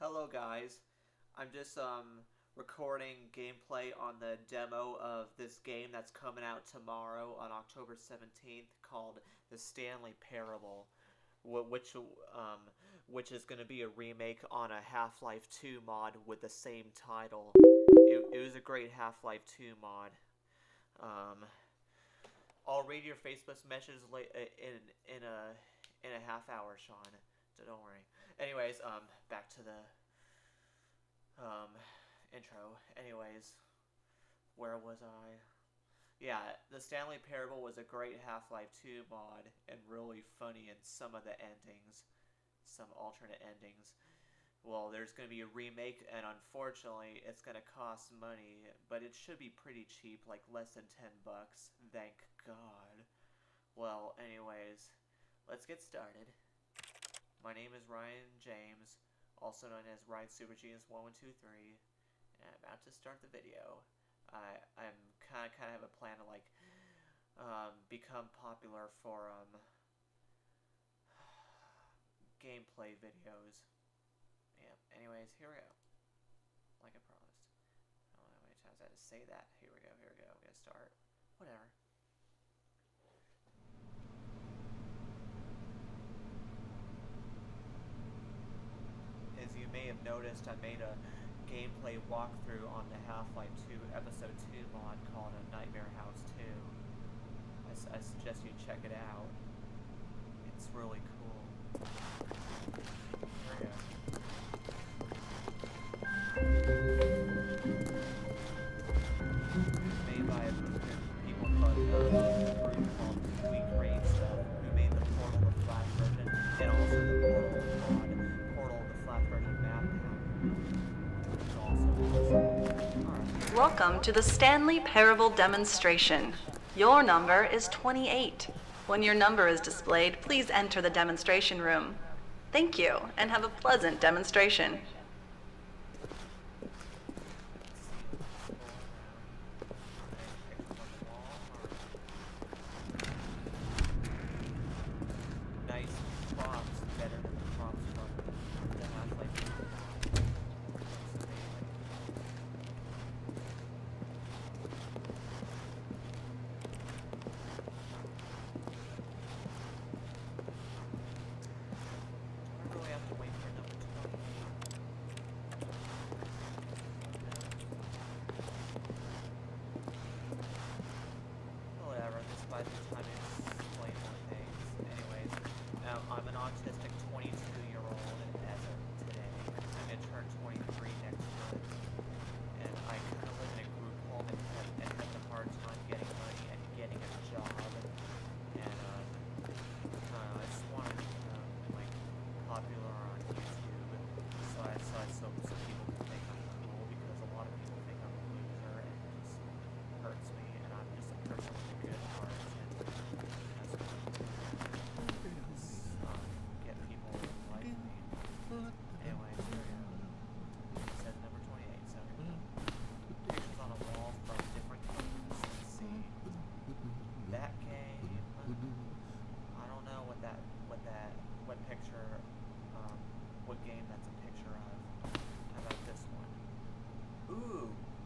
Hello guys, I'm just recording gameplay on the demo of this game that's coming out tomorrow on October 17th called The Stanley Parable, which is going to be a remake on a Half-Life 2 mod with the same title. It was a great Half-Life 2 mod. I'll read your Facebook messages in a half hour, Sean. So don't worry. Anyways, back to the intro. Anyways, where was I? Yeah, The Stanley Parable was a great Half-Life 2 mod and really funny in some of the endings, some alternate endings. Well, there's going to be a remake, and unfortunately, it's going to cost money, but it should be pretty cheap, like less than $10. Thank God. Well, anyways, let's get started. My name is Ryan James, also known as Ryan Supergenius 1123, and I'm about to start the video. I'm kind of have a plan to like become popular for gameplay videos. Yeah. Anyways, here we go. Like I promised. I don't know how many times I had to say that. Here we go. Here we go. We're gonna start. Whatever. As you may have noticed, I made a gameplay walkthrough on the Half-Life 2 Episode 2 mod called a Nightmare House 2. I suggest you check it out. It's really cool. There we go. It's made by a group of people called Weak Rates, who made the Portal, the Flash version, and also the Portal mod. Welcome to the Stanley Parable demonstration. Your number is 28. When your number is displayed, please enter the demonstration room. Thank you, and have a pleasant demonstration.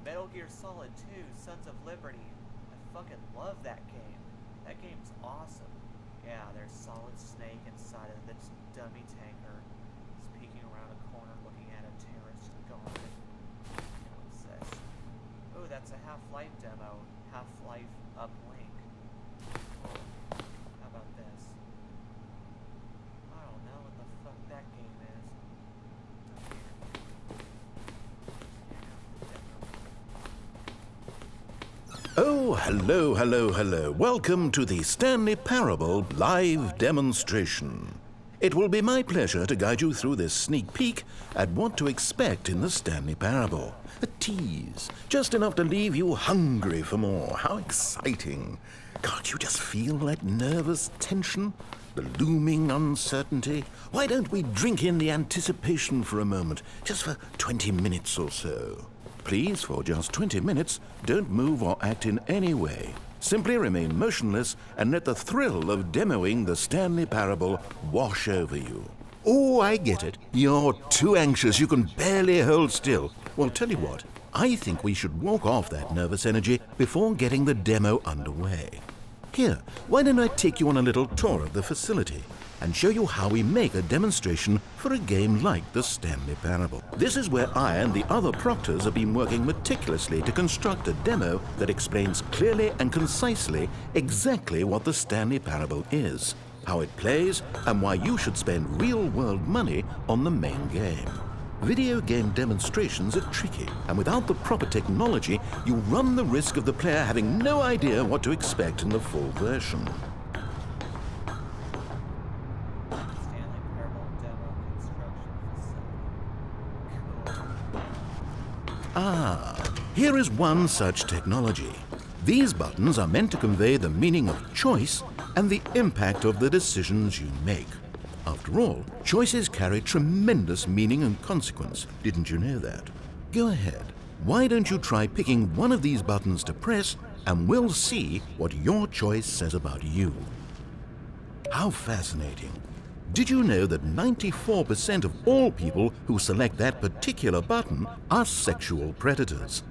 Metal Gear Solid 2: Sons of Liberty. I fucking love that game. That game's awesome. Yeah, there's Solid Snake inside of this dummy tanker. He's peeking around a corner looking at a terrorist guard. Oh, that's a Half-Life demo. Half-Life uplink. How about this? I don't know what the fuck that game is. Oh, hello, hello, hello. Welcome to the Stanley Parable live demonstration. It will be my pleasure to guide you through this sneak peek at what to expect in the Stanley Parable. A tease, just enough to leave you hungry for more. How exciting. Can't you just feel that nervous tension? The looming uncertainty? Why don't we drink in the anticipation for a moment, just for 20 minutes or so? Please, for just 20 minutes, don't move or act in any way. Simply remain motionless and let the thrill of demoing the Stanley Parable wash over you. Oh, I get it. You're too anxious. You can barely hold still. Well, tell you what. I think we should walk off that nervous energy before getting the demo underway. Here, why don't I take you on a little tour of the facility and show you how we make a demonstration for a game like The Stanley Parable. This is where I and the other proctors have been working meticulously to construct a demo that explains clearly and concisely exactly what The Stanley Parable is, how it plays, and why you should spend real-world money on the main game. Video game demonstrations are tricky, and without the proper technology, you run the risk of the player having no idea what to expect in the full version. Ah, here is one such technology. These buttons are meant to convey the meaning of choice and the impact of the decisions you make. After all, choices carry tremendous meaning and consequence. Didn't you know that? Go ahead. Why don't you try picking one of these buttons to press, and we'll see what your choice says about you. How fascinating. Did you know that 94% of all people who select that particular button are sexual predators?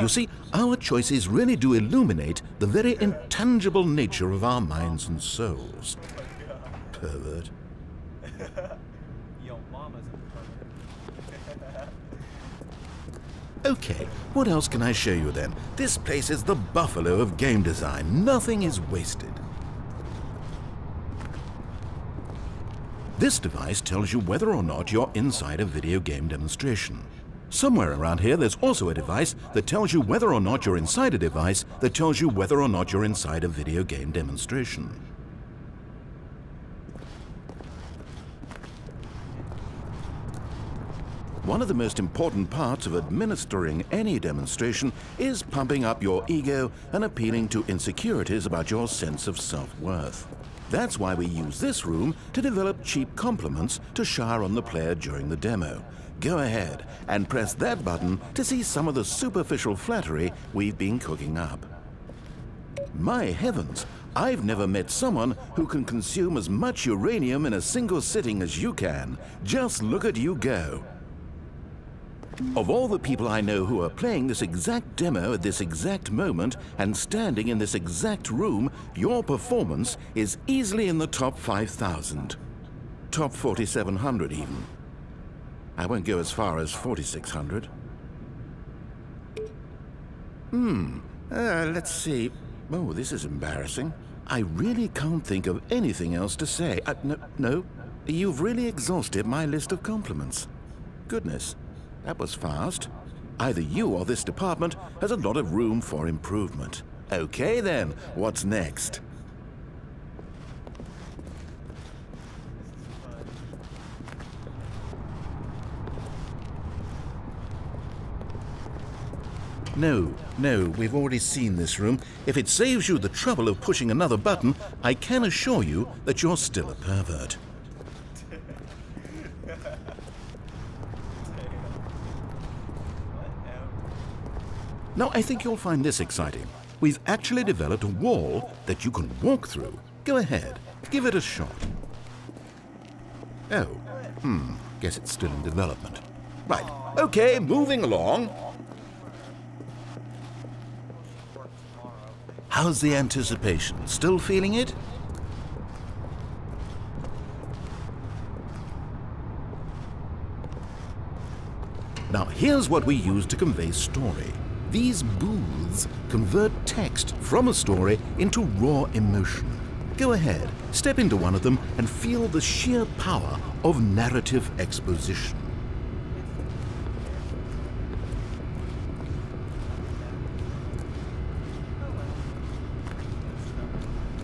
You see, our choices really do illuminate the very intangible nature of our minds and souls. Pervert. Yo, mama's a okay, what else can I show you then? This place is the buffalo of game design. Nothing is wasted. This device tells you whether or not you're inside a video game demonstration. Somewhere around here, there's also a device that tells you whether or not you're inside a device that tells you whether or not you're inside a video game demonstration. One of the most important parts of administering any demonstration is pumping up your ego and appealing to insecurities about your sense of self-worth. That's why we use this room to develop cheap compliments to shower on the player during the demo. Go ahead and press that button to see some of the superficial flattery we've been cooking up. My heavens, I've never met someone who can consume as much uranium in a single sitting as you can. Just look at you go. Of all the people I know who are playing this exact demo at this exact moment and standing in this exact room, your performance is easily in the top 5,000. Top 4,700 even. I won't go as far as 4,600. Let's see. Oh, this is embarrassing. I really can't think of anything else to say. No, you've really exhausted my list of compliments. Goodness. That was fast. Either you or this department has a lot of room for improvement. Okay then, what's next? No, we've already seen this room. If it saves you the trouble of pushing another button, I can assure you that you're still a pervert. Now, I think you'll find this exciting. We've actually developed a wall that you can walk through. Go ahead, give it a shot. Oh, guess it's still in development. Right, okay, moving along. How's the anticipation? Still feeling it? Now, here's what we use to convey story. These booths convert text from a story into raw emotion. Go ahead, step into one of them and feel the sheer power of narrative exposition.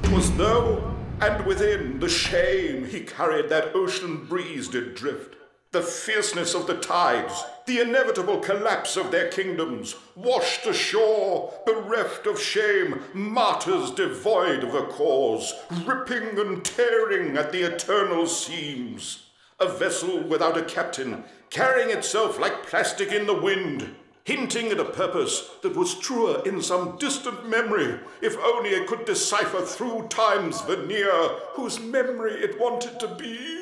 "'Twas though, and within the shame he carried that ocean breeze did drift. The fierceness of the tides, the inevitable collapse of their kingdoms, washed ashore, bereft of shame, martyrs devoid of a cause, ripping and tearing at the eternal seams. A vessel without a captain, carrying itself like plastic in the wind, hinting at a purpose that was truer in some distant memory, if only it could decipher through time's veneer whose memory it wanted to be.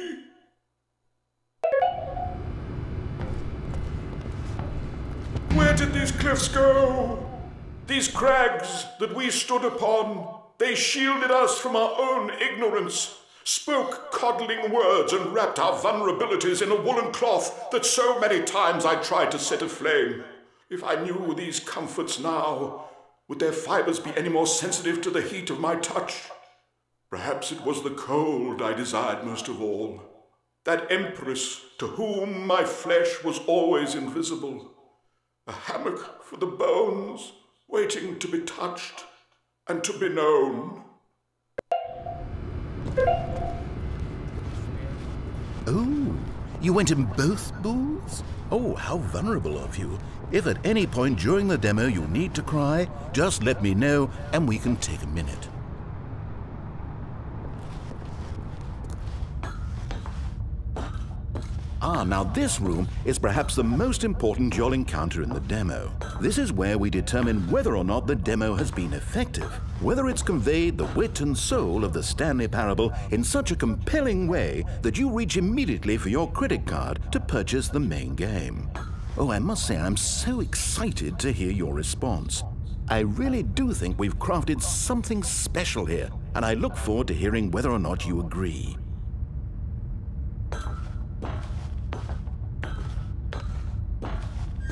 did these cliffs go? These crags that we stood upon, they shielded us from our own ignorance, spoke coddling words and wrapped our vulnerabilities in a woolen cloth that so many times I tried to set aflame. If I knew these comforts now, would their fibers be any more sensitive to the heat of my touch? Perhaps it was the cold I desired most of all, that empress to whom my flesh was always invisible, a hammock for the bones, waiting to be touched and to be known. Oh, you went in both booths? Oh, how vulnerable of you. If at any point during the demo you need to cry, just let me know and we can take a minute. Ah, now this room is perhaps the most important you'll encounter in the demo. This is where we determine whether or not the demo has been effective, whether it's conveyed the wit and soul of the Stanley Parable in such a compelling way that you reach immediately for your credit card to purchase the main game. Oh, I must say I'm so excited to hear your response. I really do think we've crafted something special here, and I look forward to hearing whether or not you agree.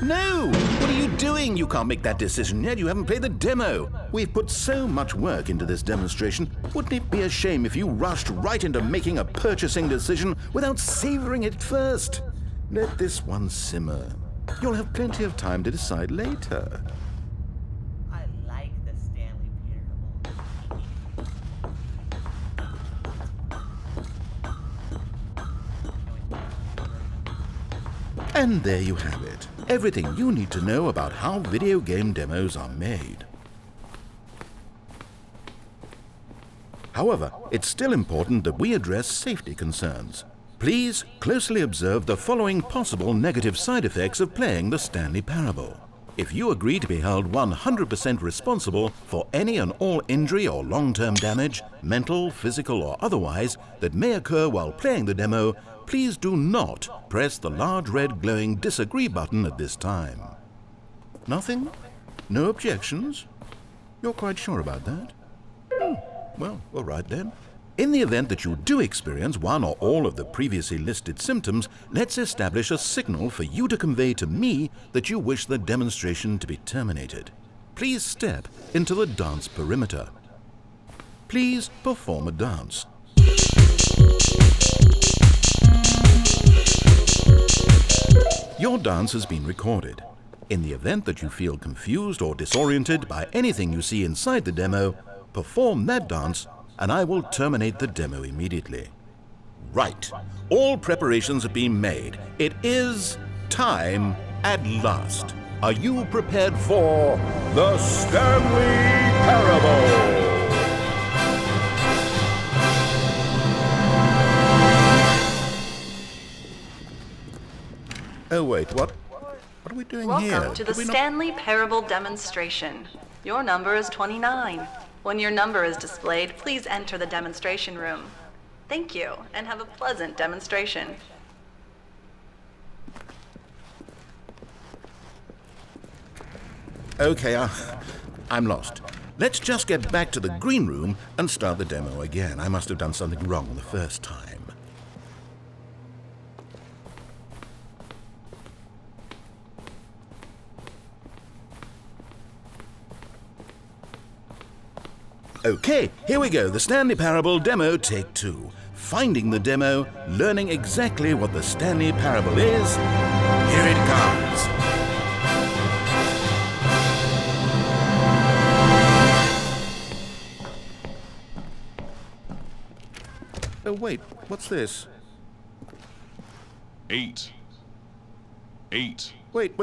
No! What are you doing? You can't make that decision yet. You haven't played the demo. We've put so much work into this demonstration. Wouldn't it be a shame if you rushed right into making a purchasing decision without savoring it first? Let this one simmer. You'll have plenty of time to decide later. I like the Stanley Parable. And there you have it. Everything you need to know about how video game demos are made. However, it's still important that we address safety concerns. Please closely observe the following possible negative side effects of playing the Stanley Parable. If you agree to be held 100% responsible for any and all injury or long-term damage, mental, physical, or otherwise, that may occur while playing the demo, please do not press the large red glowing disagree button at this time. Nothing? No objections? You're quite sure about that? Oh, well, all right then. In the event that you do experience one or all of the previously listed symptoms, let's establish a signal for you to convey to me that you wish the demonstration to be terminated. Please step into the dance perimeter. Please perform a dance. Your dance has been recorded. In the event that you feel confused or disoriented by anything you see inside the demo, perform that dance and I will terminate the demo immediately. Right, all preparations have been made. It is time at last. Are you prepared for The Stanley Parable? Oh wait, what are we doing here? Welcome to the Stanley Parable demonstration. Your number is 29. When your number is displayed, please enter the demonstration room. Thank you, and have a pleasant demonstration. Okay, I'm lost. Let's just get back to the green room and start the demo again. I must have done something wrong the first time. Okay, here we go, the Stanley Parable demo take 2. Finding the demo, learning exactly what the Stanley Parable is. Here it comes. Oh wait, what's this? 8. 8. Wait.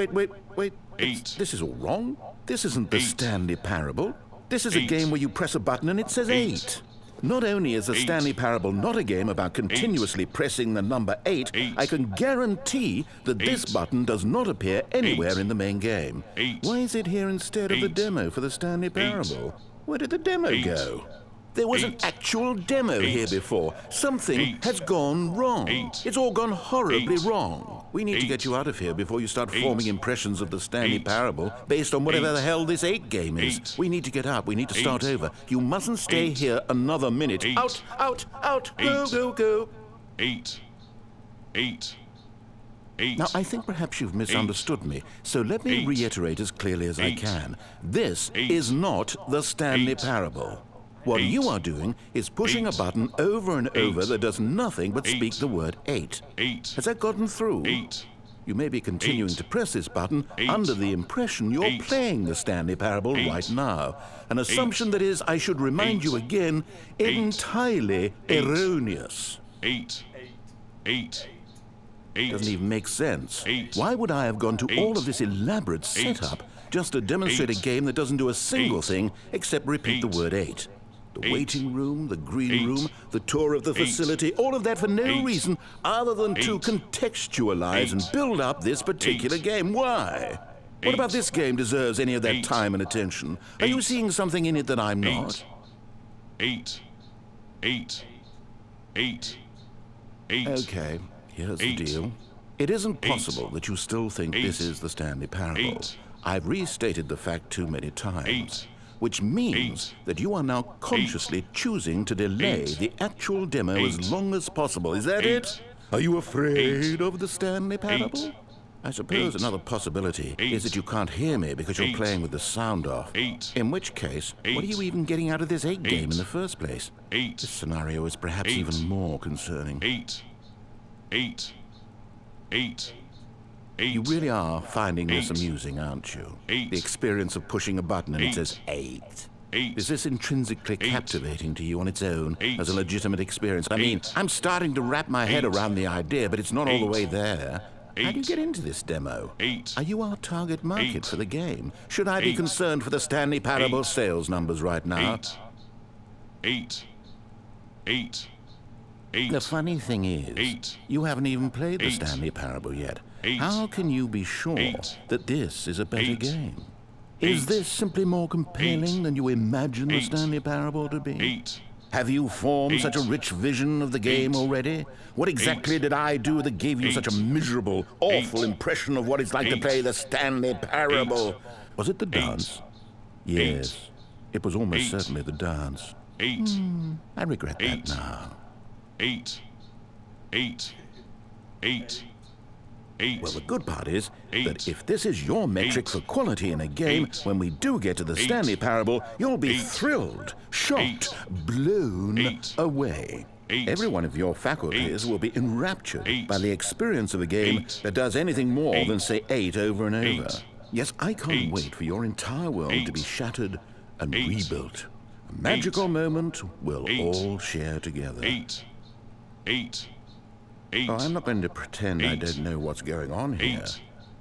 8. This is all wrong. This isn't the Stanley Parable. This is a game where you press a button and it says 8. Not only is the Stanley Parable not a game about continuously pressing the number 8, I can guarantee that this button does not appear anywhere in the main game. Why is it here instead of the demo for the Stanley Parable? Where did the demo go? There was an actual demo here before. Something has gone wrong. It's all gone horribly wrong. We need to get you out of here before you start forming impressions of the Stanley Parable based on whatever the hell this 8 game is. We need to get up. We need to start over. You mustn't stay here another minute. Out, out, out. Go, go, go. Now, I think perhaps you've misunderstood me, so let me reiterate as clearly as I can. This is not the Stanley Parable. What you are doing is pushing a button over and over that does nothing but speak the word 8. Has that gotten through? You may be continuing to press this button under the impression you're playing the Stanley Parable right now, an assumption that is, I should remind you again, entirely erroneous. Doesn't even make sense. Why would I have gone to all of this elaborate setup just to demonstrate a game that doesn't do a single thing except repeat the word 8? The waiting room, the green room, the tour of the facility, all of that for no reason other than to contextualize and build up this particular game. Why? What about this game deserves any of that time and attention? Are you seeing something in it that I'm not? Okay. Here's the deal. It isn't possible that you still think this is the Stanley Parable. I've restated the fact too many times, which means that you are now consciously choosing to delay the actual demo as long as possible. Is that it? Are you afraid of the Stanley Parable? I suppose another possibility is that you can't hear me because you're playing with the sound off, in which case, what are you even getting out of this 8 game in the first place? This scenario is perhaps even more concerning. You really are finding this amusing, aren't you? The experience of pushing a button and it says 8. Is this intrinsically captivating to you on its own as a legitimate experience? I mean, I'm starting to wrap my head around the idea, but it's not all the way there. How do you get into this demo? Are you our target market for the game? Should I be concerned for the Stanley Parable sales numbers right now? The funny thing is, you haven't even played the Stanley Parable yet. How can you be sure that this is a better game? Is this simply more compelling than you imagine the Stanley Parable to be? Have you formed such a rich vision of the game already? What exactly did I do that gave you such a miserable, awful impression of what it's like to play the Stanley Parable? Was it the dance? Yes, it was almost certainly the dance. I regret that now. Well, the good part is that if this is your metric for quality in a game, when we do get to the Stanley Parable, you'll be thrilled, shocked, blown away. Every one of your faculties will be enraptured by the experience of a game that does anything more than say 8 over and over. Yes, I can't wait for your entire world to be shattered and rebuilt. A magical moment we'll all share together. Oh, I'm not going to pretend I don't know what's going on here.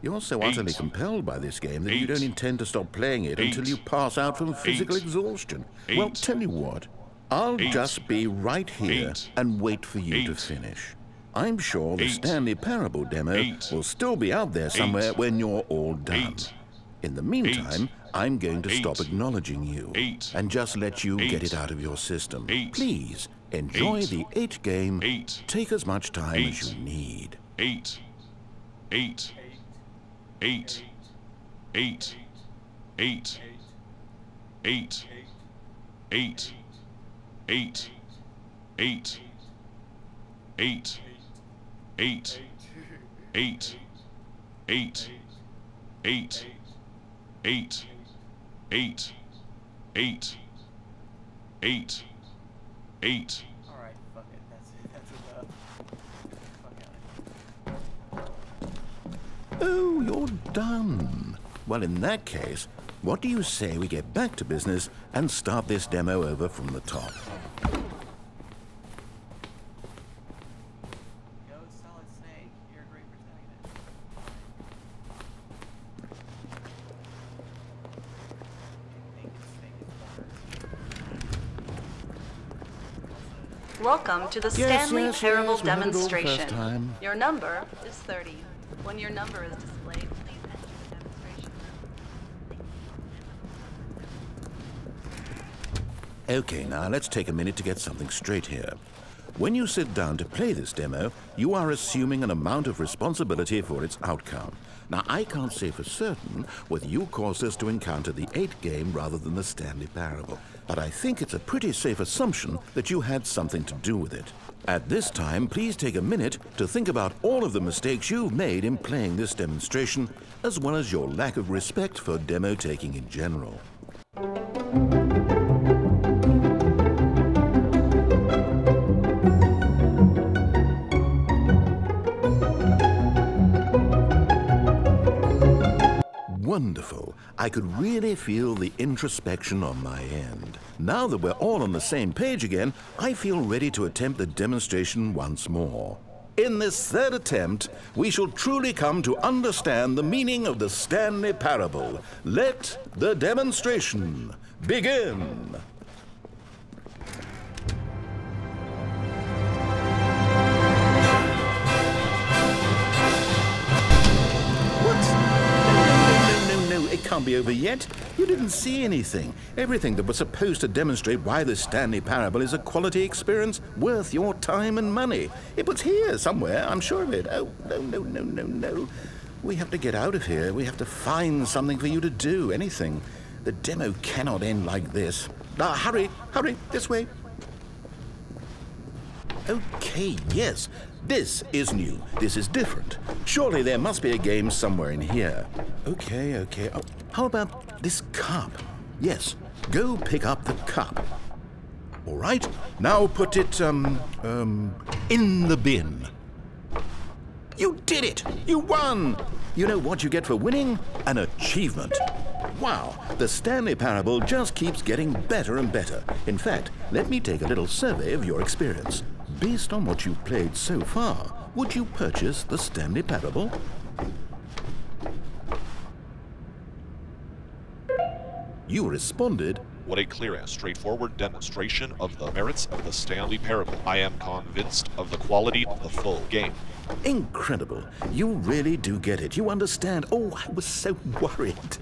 You're so utterly compelled by this game that you don't intend to stop playing it until you pass out from physical exhaustion. Well, tell you what, I'll just be right here and wait for you to finish. I'm sure the Stanley Parable demo will still be out there somewhere when you're all done. In the meantime, I'm going to stop acknowledging you and just let you get it out of your system. Please, enjoy the 8 game. Take as much time as you need. All right, fuck it. That's enough. Fuck out. Oh, you're done. Well, in that case, what do you say we get back to business and start this demo over from the top? Welcome to the Stanley Parable demonstration. Your number is 30. When your number is displayed, please enter the demonstration. Okay, now let's take a minute to get something straight here. When you sit down to play this demo, you are assuming an amount of responsibility for its outcome. Now, I can't say for certain whether you caused us to encounter the 8 game rather than the Stanley Parable, but I think it's a pretty safe assumption that you had something to do with it. At this time, please take a minute to think about all of the mistakes you've made in playing this demonstration, as well as your lack of respect for demo taking in general. Wonderful. I could really feel the introspection on my end. Now that we're all on the same page again, I feel ready to attempt the demonstration once more. In this third attempt, we shall truly come to understand the meaning of the Stanley Parable. Let the demonstration begin. Can't be over yet. You didn't see anything. Everything that was supposed to demonstrate why the Stanley Parable is a quality experience worth your time and money. It was here somewhere, I'm sure of it. Oh, no, no, no, no, no. We have to get out of here. We have to find something for you to do, anything. The demo cannot end like this. Now, hurry, hurry, this way. Okay, yes. This is new. This is different. Surely there must be a game somewhere in here. Okay, okay. Oh, how about this cup? Yes, go pick up the cup. All right, now put it, in the bin. You did it! You won! You know what you get for winning? An achievement. Wow, the Stanley Parable just keeps getting better and better. In fact, let me take a little survey of your experience. Based on what you've played so far, would you purchase the Stanley Parable? You responded, "What a clear and straightforward demonstration of the merits of the Stanley Parable. I am convinced of the quality of the full game." Incredible. You really do get it. You understand. Oh, I was so worried.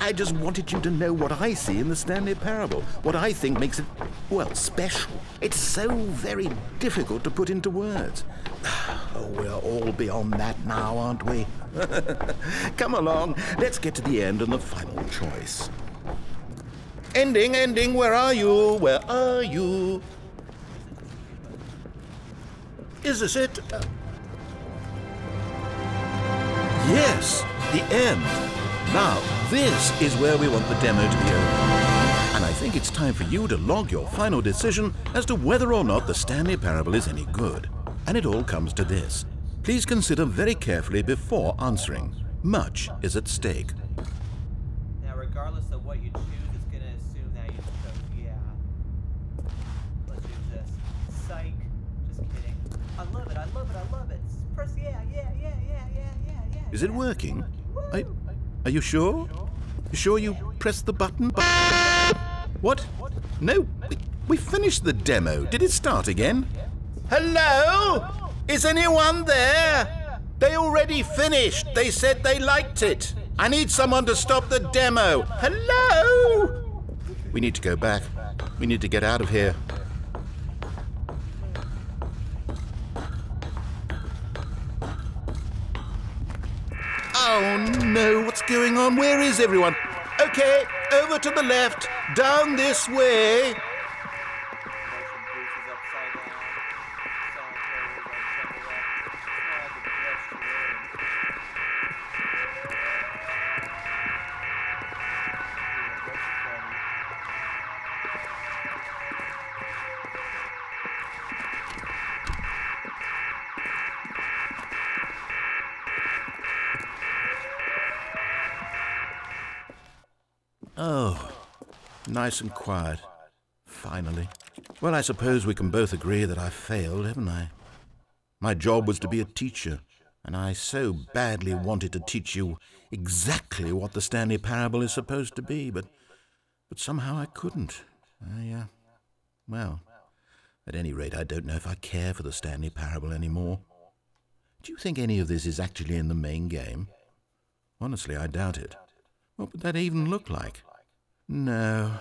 I just wanted you to know what I see in the Stanley Parable, what I think makes it, well, special. It's so very difficult to put into words. Oh, we're all beyond that now, aren't we? Come along. Let's get to the end and the final choice. Ending, ending, where are you? Where are you? Is this it? Yes, the end. Now, this is where we want the demo to be over. And I think it's time for you to log your final decision as to whether or not the Stanley Parable is any good. And it all comes to this. Please consider very carefully before answering. Much is at stake. Now, regardless of what you choose, I love it. Press yeah. Is it working? Are you sure? You sure you pressed the button? What? No, we finished the demo. Did it start again? Hello? Is anyone there? They already finished. They said they liked it. I need someone to stop the demo. Hello? We need to go back. We need to get out of here. Oh no, what's going on? Where is everyone? Okay, over to the left, down this way. Oh, nice and quiet. Finally. Well, I suppose we can both agree that I failed, haven't I? My job was to be a teacher, and I so badly wanted to teach you exactly what the Stanley Parable is supposed to be, but somehow I couldn't. Well, at any rate, I don't know if I care for the Stanley Parable anymore. Do you think any of this is actually in the main game? Honestly, I doubt it. What would that even look like? No,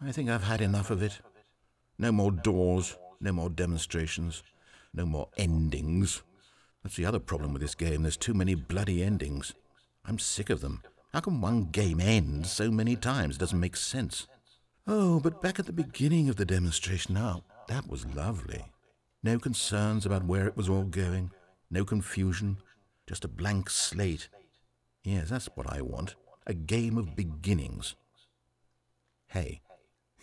I think I've had enough of it. No more doors, No more demonstrations. No more endings. That's the other problem with this game. There's too many bloody endings. I'm sick of them. How can one game end so many times? It doesn't make sense. Oh, but back at the beginning of the demonstration now, that was lovely. No concerns about where it was all going. No confusion. Just a blank slate. Yes, that's what I want. A game of beginnings. Hey,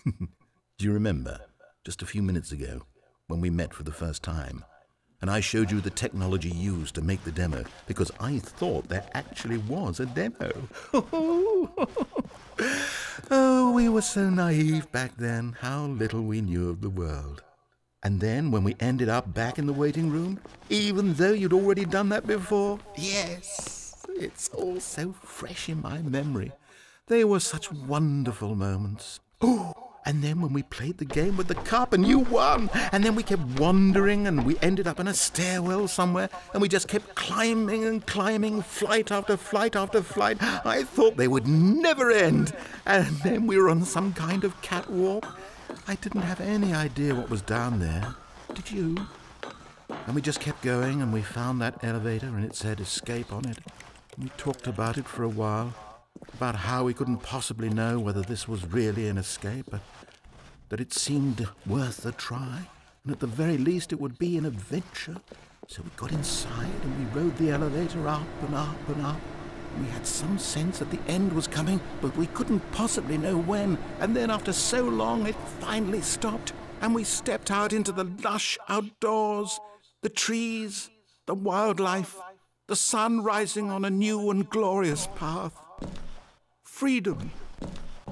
do you remember just a few minutes ago when we met for the first time and I showed you the technology used to make the demo because I thought there actually was a demo? Oh, we were so naive back then, how little we knew of the world. And then when we ended up back in the waiting room, even though you'd already done that before, yes, it's all so fresh in my memory. They were such wonderful moments. Oh, and then when we played the game with the cup and you won, and then we kept wandering and we ended up in a stairwell somewhere and we just kept climbing and climbing, flight after flight after flight. I thought they would never end. And then we were on some kind of catwalk. I didn't have any idea what was down there, did you? And we just kept going and we found that elevator and it said escape on it. We talked about it for a while, about how we couldn't possibly know whether this was really an escape, but that it seemed worth a try, and at the very least it would be an adventure. So we got inside and we rode the elevator up and up and up. We had some sense that the end was coming, but we couldn't possibly know when. And then after so long, it finally stopped, and we stepped out into the lush outdoors, the trees, the wildlife, the sun rising on a new and glorious path. Freedom.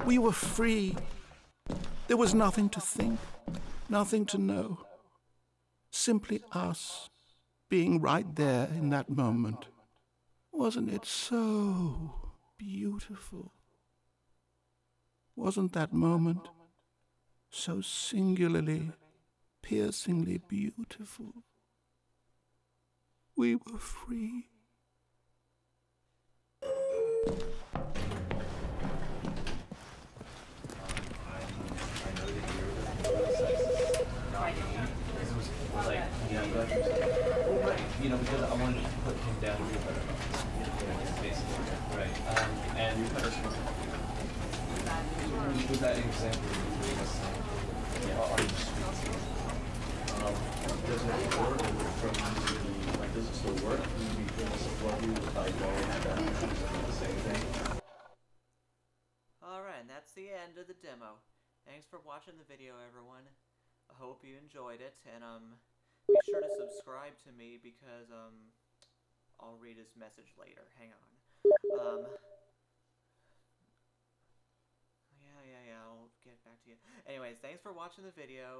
We were free. There was nothing to think, nothing to know. Simply us being right there in that moment. Wasn't it so beautiful? Wasn't that moment so singularly, piercingly beautiful? We were free. You know, because I wanted to put him down to read better. Right. And with that example, does it work from like, does it still work? Do you feel so lucky without going down the same thing? Alright, and that's the end of the demo. Thanks for watching the video, everyone. I hope you enjoyed it, and be sure to subscribe to me because I'll read his message later. Hang on. Yeah, I'll get back to you. Anyways, thanks for watching the video.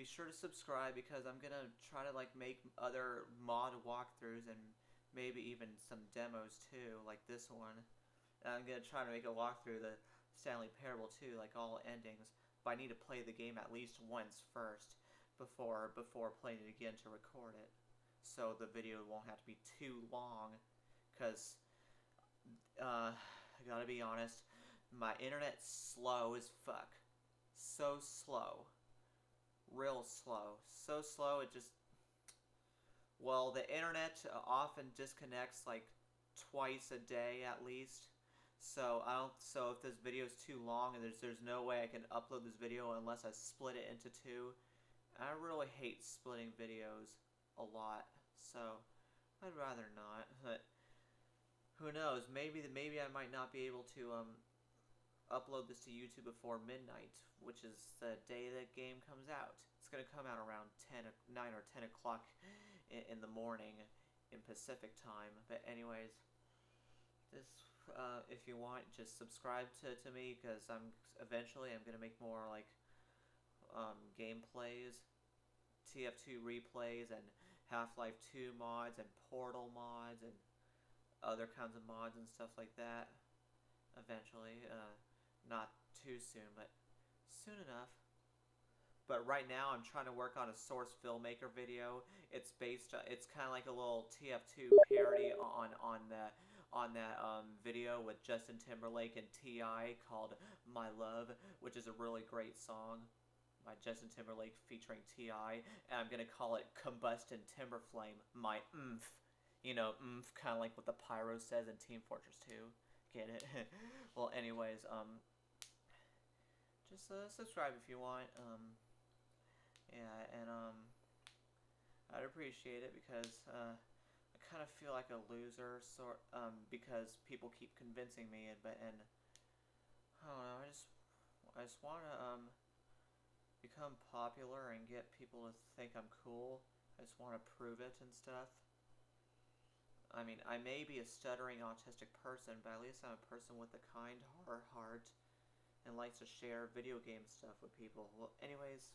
Be sure to subscribe because I'm gonna try to like make other mod walkthroughs and maybe even some demos too, like this one. And I'm gonna try to make a walkthrough of the Stanley Parable too, like all endings. But I need to play the game at least once first before playing it again to record it, so the video won't have to be too long, because I gotta be honest, my internet's slow as fuck. So slow. Real slow. So slow it just, well, the internet often disconnects like twice a day at least, so if this video's too long and there's no way I can upload this video unless I split it into two. I really hate splitting videos a lot, so I'd rather not, but who knows, maybe I might not be able to upload this to YouTube before midnight, which is the day that game comes out. It's going to come out around 9 or 10 o'clock in the morning in Pacific time, but anyways, this, if you want, just subscribe to me, because eventually I'm going to make more, like, gameplays, TF2 replays, and Half-Life 2 mods, and Portal mods, and other kinds of mods and stuff like that, eventually, not too soon, but soon enough. But right now I'm trying to work on a Source Filmmaker video. It's based, it's kind of like a little TF2 parody on that video with Justin Timberlake and T.I. called My Love, which is a really great song. by Justin Timberlake featuring T.I., and I'm going to call it Combustion Timber Flame, my oomph. You know, oomph, kind of like what the pyro says in Team Fortress 2. Get it? Well, anyways, just subscribe if you want. Yeah, and I'd appreciate it because I kind of feel like a loser, because people keep convincing me, and I don't know. I just want to become popular and get people to think I'm cool. I just want to prove it and stuff. I mean, I may be a stuttering autistic person, but at least I'm a person with a kind heart and likes to share video game stuff with people. Well, anyways,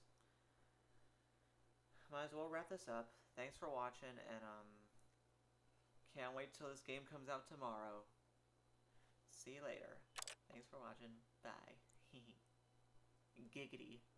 might as well wrap this up. Thanks for watching, and can't wait till this game comes out tomorrow. See you later. Thanks for watching. Bye. Giggity.